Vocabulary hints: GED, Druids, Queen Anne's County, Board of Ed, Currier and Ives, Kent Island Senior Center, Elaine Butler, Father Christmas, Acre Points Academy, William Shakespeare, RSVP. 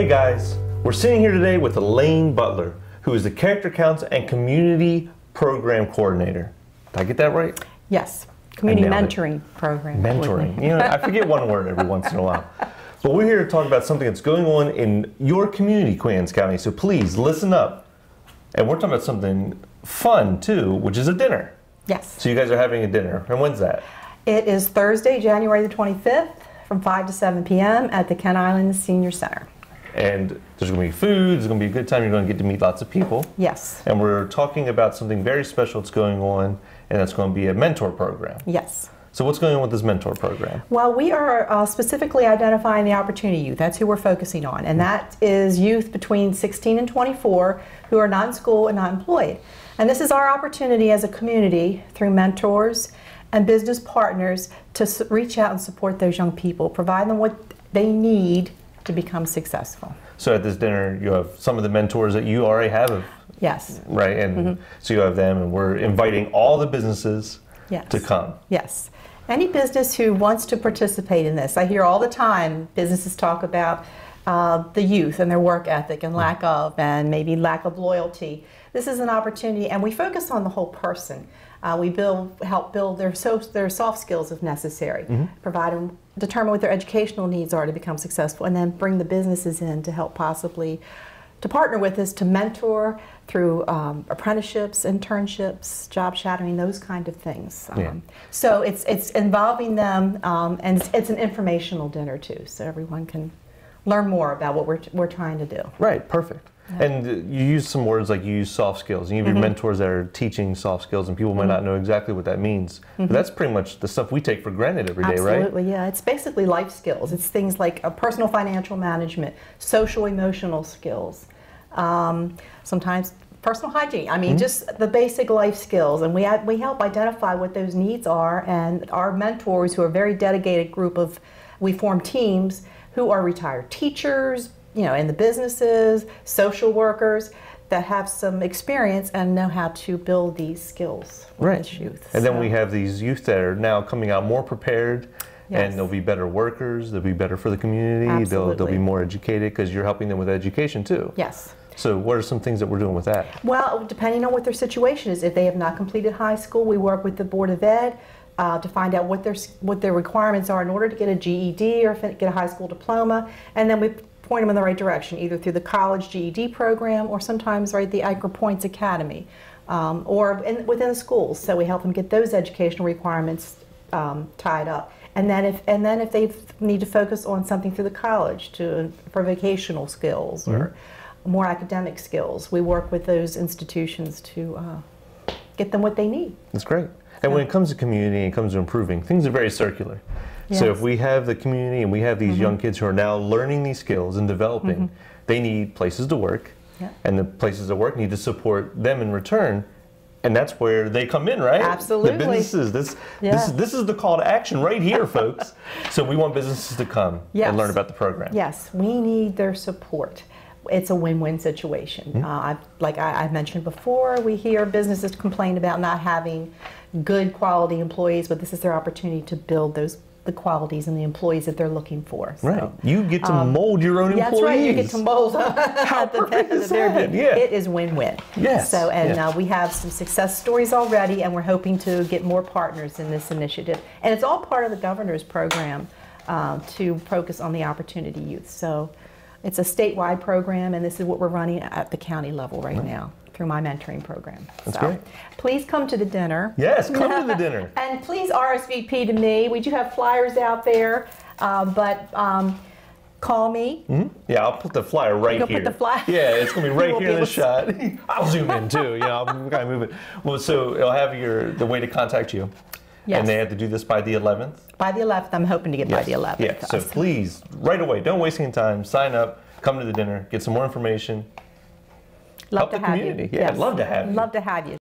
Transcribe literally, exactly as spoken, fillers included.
Hey guys, we're sitting here today with Elaine Butler, who is the Character Counts and Community Program Coordinator. Did I get that right? Yes, Community Mentoring Program. Mentoring, you know, I forget one word every once in a while. But we're here to talk about something that's going on in your community, Queen Anne's County, so please listen up. And we're talking about something fun too, which is a dinner. Yes. So you guys are having a dinner, and when's that? It is Thursday, January the twenty-fifth from five to seven p m at the Kent Island Senior Center. And there's going to be food, there's going to be a good time, you're going to get to meet lots of people. Yes. And we're talking about something very special that's going on, and that's going to be a mentor program. Yes. So what's going on with this mentor program? Well, we are uh, specifically identifying the opportunity youth. That's who we're focusing on, and that is youth between sixteen and twenty-four who are not in school and not employed. And this is our opportunity as a community through mentors and business partners to reach out and support those young people, provide them what they need to become successful. So at this dinner, you have some of the mentors that you already have. Yes. Right, and mm-hmm. so you have them, and we're inviting all the businesses yes. to come. Yes. Any business who wants to participate in this. I hear all the time businesses talk about uh, the youth and their work ethic and lack of, and maybe lack of loyalty. This is an opportunity, and we focus on the whole person. Uh, we build, help build their, so, their soft skills if necessary, mm-hmm. provide them, determine what their educational needs are to become successful, and then bring the businesses in to help possibly, to partner with us, to mentor through um, apprenticeships, internships, job shadowing, those kind of things. Um, yeah. So it's, it's involving them, um, and it's, it's an informational dinner too, so everyone can learn more about what we're, we're trying to do. Right, perfect. And you use some words like you use soft skills, and you have mm-hmm. your mentors that are teaching soft skills, and people might mm-hmm. not know exactly what that means. Mm-hmm. But that's pretty much the stuff we take for granted every day, Absolutely, right? Absolutely, yeah. It's basically life skills. It's things like uh, personal financial management, social emotional skills, um, sometimes personal hygiene. I mean, mm-hmm. just the basic life skills. And we, we help identify what those needs are, and our mentors, who are a very dedicated group of, we form teams, who are retired teachers, you know, in the businesses, social workers that have some experience and know how to build these skills with right. this youth. And so then we have these youth that are now coming out more prepared, yes. and they'll be better workers, they'll be better for the community, they'll, they'll be more educated because you're helping them with education too. Yes. So what are some things that we're doing with that? Well, depending on what their situation is, if they have not completed high school, we work with the Board of Ed Uh, to find out what their, what their requirements are in order to get a G E D or get a high school diploma, and then we point them in the right direction, either through the college G E D program or sometimes right the Acre Points Academy, um, or in, within the schools. So we help them get those educational requirements um, tied up, and then if and then if they need to focus on something through the college to for vocational skills mm-hmm. or more academic skills, we work with those institutions to uh, get them what they need. That's great. And when it comes to community and it comes to improving, things are very circular. Yes. So if we have the community and we have these mm-hmm. young kids who are now learning these skills and developing, mm-hmm. they need places to work, yeah. and the places that work need to support them in return, and that's where they come in, right? Absolutely. The businesses, this, yeah. this, this is the call to action right here, folks. So we want businesses to come yes. and learn about the program. Yes, we need their support. It's a win-win situation. Mm-hmm. uh, I, like I, I mentioned before, we hear businesses complain about not having good quality employees, but this is their opportunity to build those the qualities and the employees that they're looking for. So, right. You get to um, mold your own employees. That's right. You get to mold them. How the perfect is that? Yeah. It is win-win. Yes. So, and yes. Uh, we have some success stories already, and we're hoping to get more partners in this initiative. And it's all part of the governor's program uh, to focus on the opportunity youth. So it's a statewide program, and this is what we're running at the county level right, right. now through my mentoring program. That's so, great. Please come to the dinner. Yes, come to the dinner. And please R S V P to me. We do have flyers out there, uh, but um, call me. Mm-hmm. Yeah, I'll put the flyer right here. Put the flyer. Yeah, it's going to be right here in the shot. I'll zoom in too. Yeah, I'm going to move it. Well, so it'll have your the way to contact you. Yes. And they have to do this by the eleventh? By the eleventh. I'm hoping to get yes. by the eleventh. Yeah. So us. please, right away, don't waste any time. Sign up. Come to the dinner. Get some more information. Love Help to the have community. you. Yeah, yes. Love to have you. Love to have you.